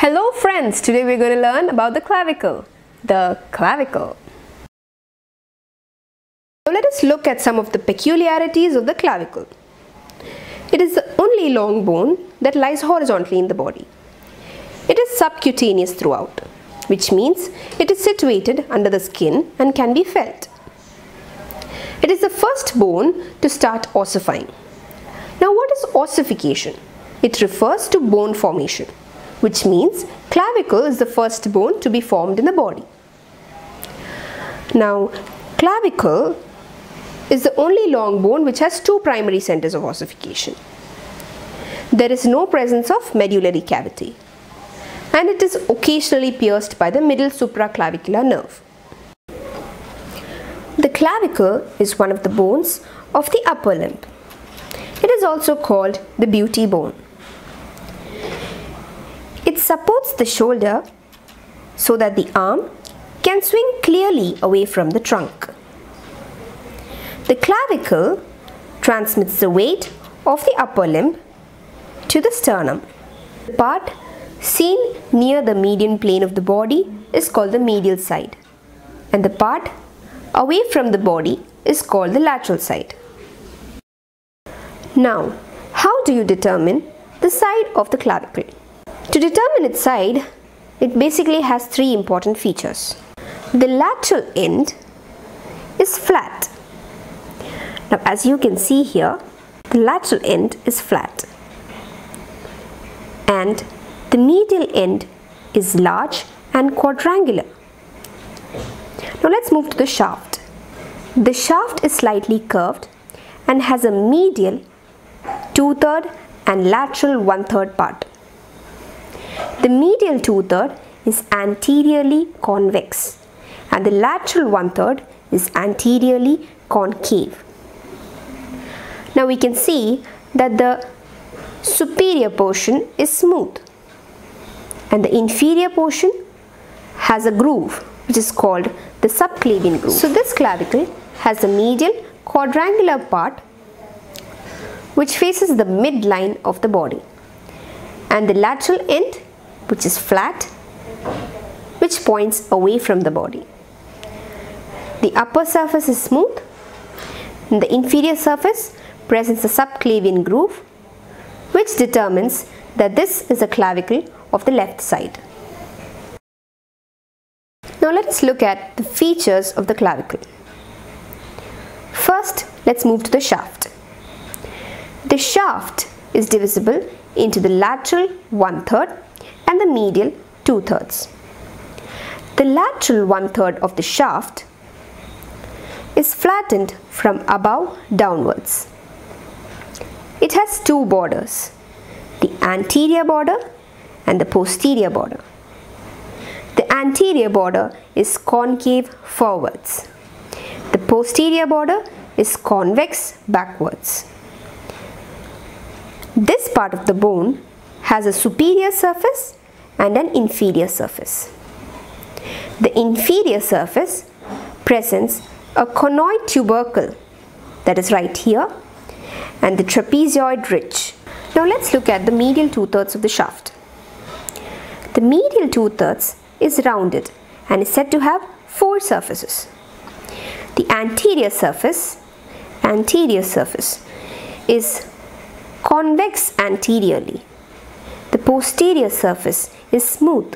Hello friends, today we're going to learn about the clavicle. Now let us look at some of the peculiarities of the clavicle. It is the only long bone that lies horizontally in the body. It is subcutaneous throughout, which means it is situated under the skin and can be felt. It is the first bone to start ossifying. Now what is ossification? It refers to bone formation, which means clavicle is the first bone to be formed in the body. Now clavicle is the only long bone which has two primary centers of ossification. There is no presence of medullary cavity, and it is occasionally pierced by the middle supraclavicular nerve. The clavicle is one of the bones of the upper limb. It is also called the beauty bone. It supports the shoulder so that the arm can swing clearly away from the trunk. The clavicle transmits the weight of the upper limb to the sternum. The part seen near the median plane of the body is called the medial side, and the part away from the body is called the lateral side. Now, how do you determine the side of the clavicle? To determine its side, it basically has three important features. The lateral end is flat. Now, as you can see here, the lateral end is flat, and the medial end is large and quadrangular. Now, let's move to the shaft. The shaft is slightly curved and has a medial two-third and lateral one-third part. The medial two-third is anteriorly convex and the lateral one-third is anteriorly concave. Now we can see that the superior portion is smooth and the inferior portion has a groove which is called the subclavian groove. So this clavicle has the medial quadrangular part which faces the midline of the body, and the lateral end which is flat, which points away from the body. The upper surface is smooth and the inferior surface presents a subclavian groove, which determines that this is a clavicle of the left side. Now let's look at the features of the clavicle. First, let's move to the shaft. The shaft is divisible into the lateral one-third and the medial two-thirds. The lateral one-third of the shaft is flattened from above downwards. It has two borders, the anterior border and the posterior border. The anterior border is concave forwards. The posterior border is convex backwards. This part of the bone has a superior surface and an inferior surface. The inferior surface presents a conoid tubercle, that is right here, and the trapezoid ridge. Now let's look at the medial two-thirds of the shaft. The medial two-thirds is rounded and is said to have four surfaces. The anterior surface is convex anteriorly. The posterior surface is smooth.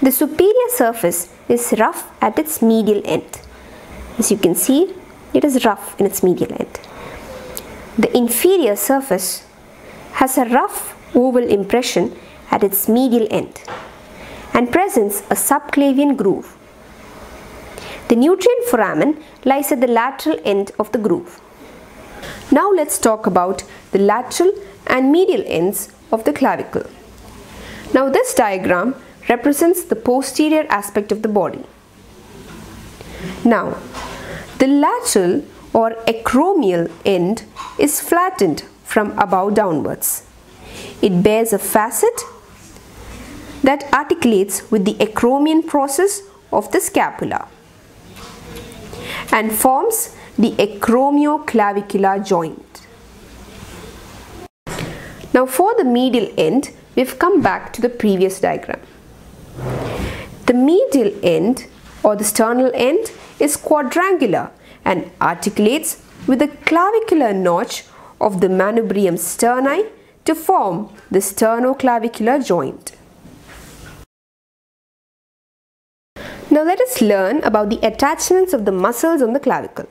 The superior surface is rough at its medial end. As you can see, it is rough in its medial end. The inferior surface has a rough oval impression at its medial end and presents a subclavian groove. The nutrient foramen lies at the lateral end of the groove. Now let's talk about the lateral and medial ends of the clavicle. Now this diagram represents the posterior aspect of the body. Now the lateral or acromial end is flattened from above downwards. It bears a facet that articulates with the acromion process of the scapula and forms the acromioclavicular joint. Now for the medial end, we've come back to the previous diagram. The medial end or the sternal end is quadrangular and articulates with the clavicular notch of the manubrium sterni to form the sternoclavicular joint. Now let us learn about the attachments of the muscles on the clavicle.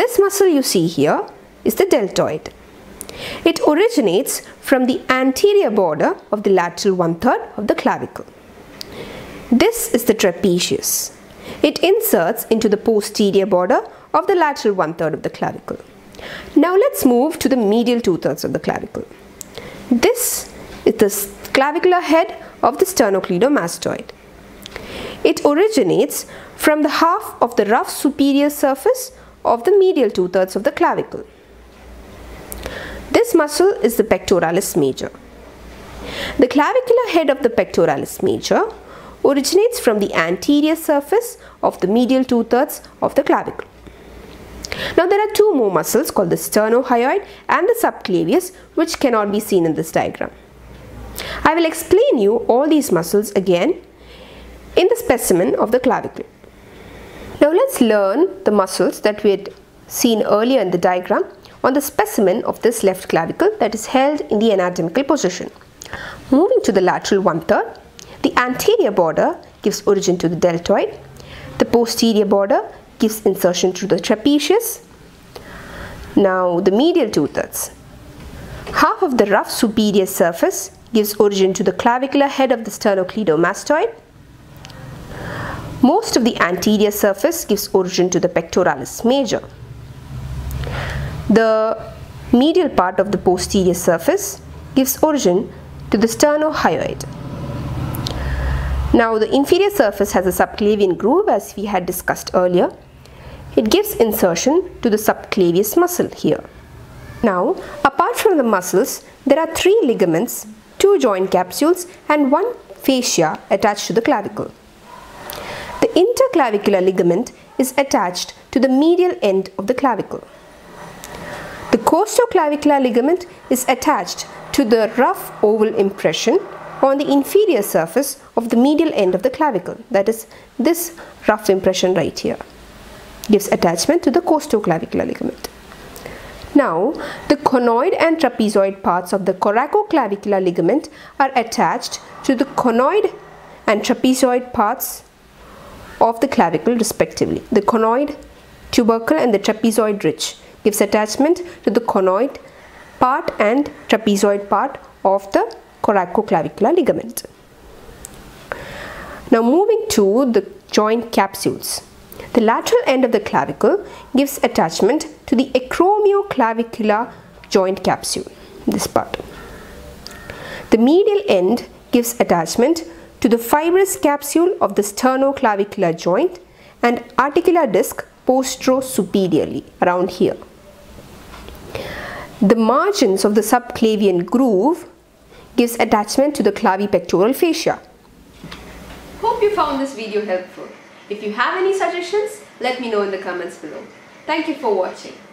This muscle you see here is the deltoid. It originates from the anterior border of the lateral one-third of the clavicle. This is the trapezius. It inserts into the posterior border of the lateral one-third of the clavicle. Now let's move to the medial two-thirds of the clavicle. This is the clavicular head of the sternocleidomastoid. It originates from the half of the rough superior surface of the medial two-thirds of the clavicle. This muscle is the pectoralis major. The clavicular head of the pectoralis major originates from the anterior surface of the medial two-thirds of the clavicle. Now there are two more muscles called the sternohyoid and the subclavius, which cannot be seen in this diagram. I will explain you all these muscles again in the specimen of the clavicle. Now let's learn the muscles that we had seen earlier in the diagram on the specimen of this left clavicle that is held in the anatomical position. Moving to the lateral one-third, the anterior border gives origin to the deltoid, the posterior border gives insertion to the trapezius. Now the medial two-thirds. Half of the rough superior surface gives origin to the clavicular head of the sternocleidomastoid. Most of the anterior surface gives origin to the pectoralis major. The medial part of the posterior surface gives origin to the sternohyoid. Now the inferior surface has a subclavian groove, as we had discussed earlier. It gives insertion to the subclavius muscle here. Now, apart from the muscles, there are three ligaments, two joint capsules and one fascia attached to the clavicle. The interclavicular ligament is attached to the medial end of the clavicle. The costoclavicular ligament is attached to the rough oval impression on the inferior surface of the medial end of the clavicle, that is this rough impression right here, gives attachment to the costoclavicular ligament. Now, the conoid and trapezoid parts of the coracoclavicular ligament are attached to the conoid and trapezoid parts of the clavicle respectively. The conoid tubercle and the trapezoid ridge gives attachment to the conoid part and trapezoid part of the coracoclavicular ligament. Now moving to the joint capsules. The lateral end of the clavicle gives attachment to the acromioclavicular joint capsule, this part. The medial end gives attachment to the fibrous capsule of the sternoclavicular joint and articular disc posterosuperiorly around here. The margins of the subclavian groove gives attachment to the clavipectoral fascia. Hope you found this video helpful. If you have any suggestions, let me know in the comments below. Thank you for watching.